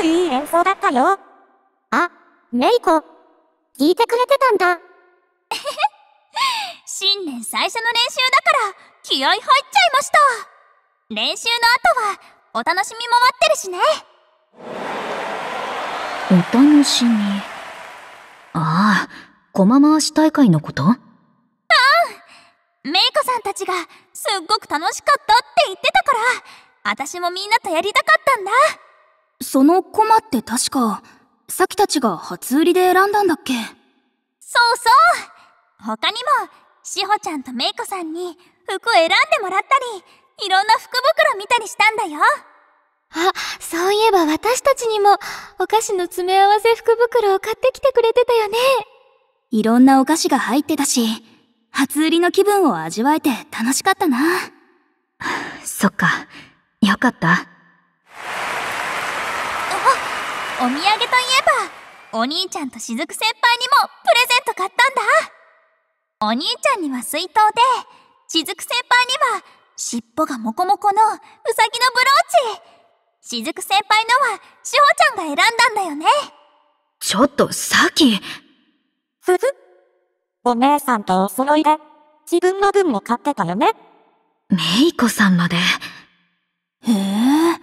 超いい演奏だったよ。あ、メイコ、聞いてくれてたんだ。えへへ、新年最初の練習だから気合入っちゃいました。練習の後はお楽しみも待ってるしね。お楽しみ。ああ、駒回し大会のこと？うん。メイコさんたちがすっごく楽しかったって言ってたから、私もみんなとやりたかったんだ。その駒って確か、サキたちが初売りで選んだんだっけ？そうそう。他にも、シホちゃんとメイコさんに服選んでもらったり、いろんな福袋見たりしたんだよ。あ、そういえば私たちにもお菓子の詰め合わせ福袋を買ってきてくれてたよね。いろんなお菓子が入ってたし、初売りの気分を味わえて楽しかったな。そっか、よかった。お土産といえば、お兄ちゃんとしずく先輩にもプレゼント買ったんだ。お兄ちゃんには水筒で、しずく先輩には尻尾がモコモコのうさぎのブローチ。しずく先輩のは、しほちゃんが選んだんだよね。ちょっと、さき。ふふ。お姉さんとお揃いで、自分の分も買ってたよね。めいこさんまで。へえ、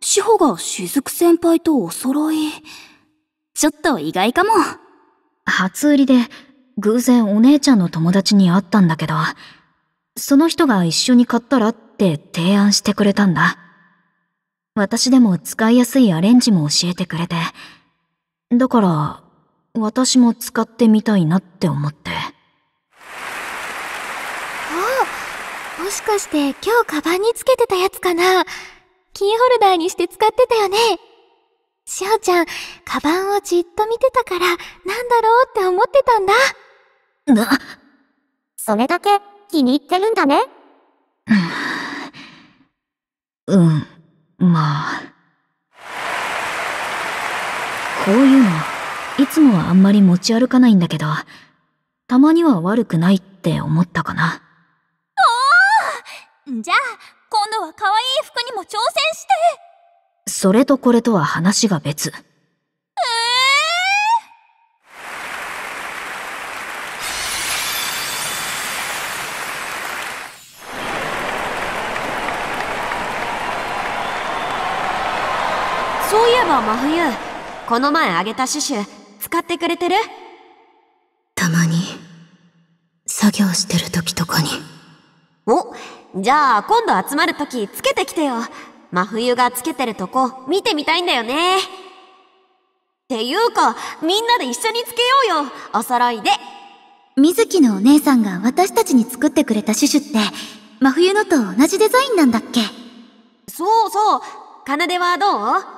しほがしずく先輩とお揃い。ちょっと意外かも。初売りで、偶然お姉ちゃんの友達に会ったんだけど、その人が一緒に買ったらって提案してくれたんだ。私でも使いやすいアレンジも教えてくれて。だから、私も使ってみたいなって思って。おお、もしかして今日カバンにつけてたやつかな。キーホルダーにして使ってたよね。しおちゃん、カバンをじっと見てたからなんだろうって思ってたんだ。な、それだけ気に入ってるんだね。うん。まあ、こういうのいつもはあんまり持ち歩かないんだけど、たまには悪くないって思ったかな。おお、じゃあ今度は可愛い服にも挑戦して。それとこれとは話が別。そういえば真冬、この前あげたシュシュ使ってくれてる？たまに作業してる時とかに。お、じゃあ今度集まる時つけてきてよ。真冬がつけてるとこ見てみたいんだよね。っていうか、みんなで一緒につけようよ、お揃いで。水木のお姉さんが私たちに作ってくれたシュシュって真冬のと同じデザインなんだっけ？そうそう、奏はどう？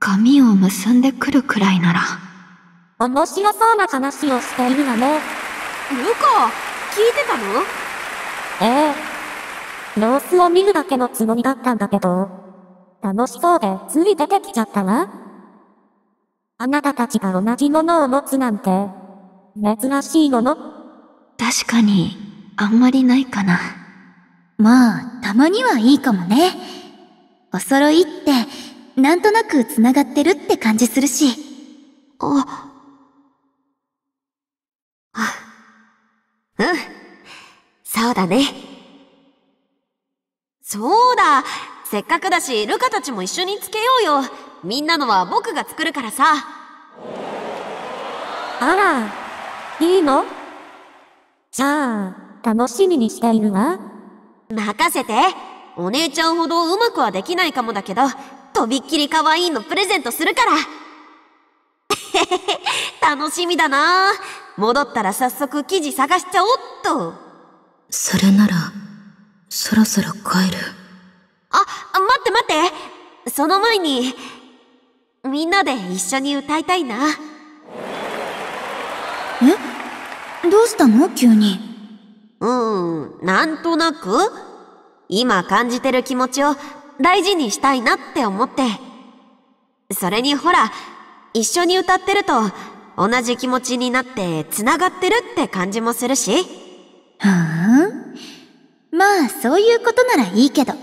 髪を結んでくるくらいなら。面白そうな話をしているわね。ルカ、聞いてたの？ええ。様子を見るだけのつもりだったんだけど、楽しそうでつい出てきちゃったわ。あなたたちが同じものを持つなんて、珍しいもの？確かに、あんまりないかな。まあ、たまにはいいかもね。お揃いって、なんとなく繋がってるって感じするし。あ、うん。そうだね。そうだ。せっかくだし、ルカたちも一緒につけようよ。みんなのは僕が作るからさ。あら、いいの？じゃあ、楽しみにしているわ。任せて。お姉ちゃんほどうまくはできないかもだけど、とびっきり可愛いのプレゼントするから。楽しみだな。戻ったら早速記事探しちゃおっと。それなら、そろそろ帰る。あ、待って待って。その前に、みんなで一緒に歌いたいな。え？どうしたの？急に。なんとなく？今感じてる気持ちを大事にしたいなって思って。それにほら、一緒に歌ってると同じ気持ちになって繋がってるって感じもするし。まあそういうことならいいけど。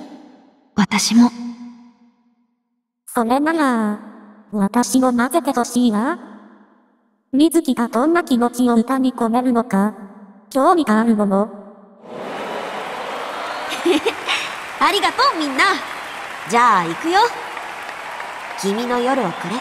私も。それなら、私も混ぜてほしいわ。水木がどんな気持ちを歌に込めるのか、興味があるもの。ありがとうみんな。じゃあ行くよ。君の夜をくれ。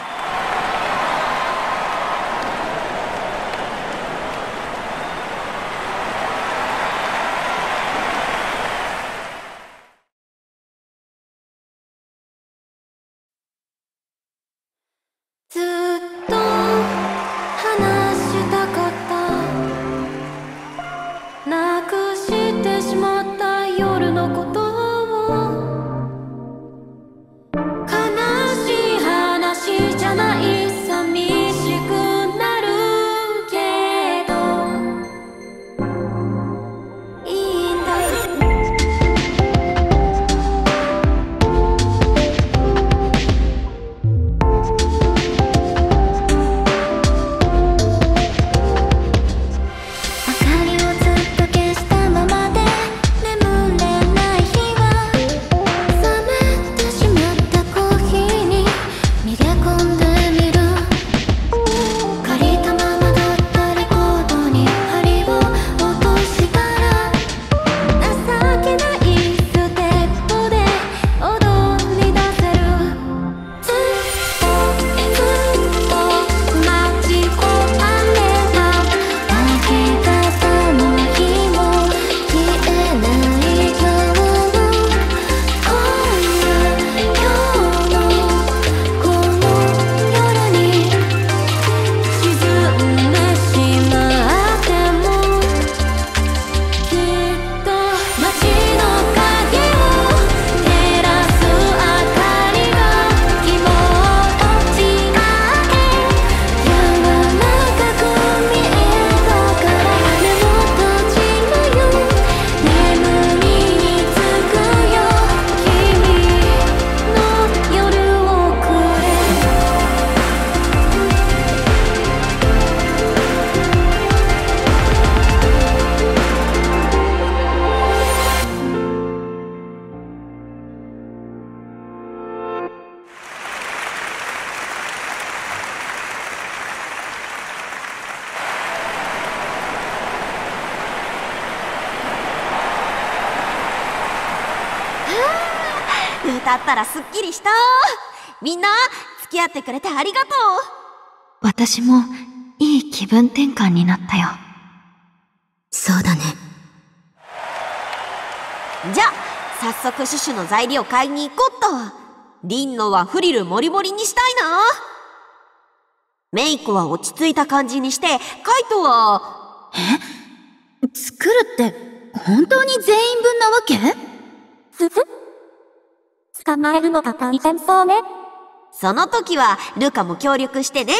だったらすっきりした。みんな付き合ってくれてありがとう。私もいい気分転換になったよ。そうだね。じゃあ早速シュシュの材料買いに行こっと。りんのはフリルモリモリにしたいな。メイコは落ち着いた感じにして、カイトは作るって本当に全員分なわけ？捕まえるのが大変そうね。その時はルカも協力してね。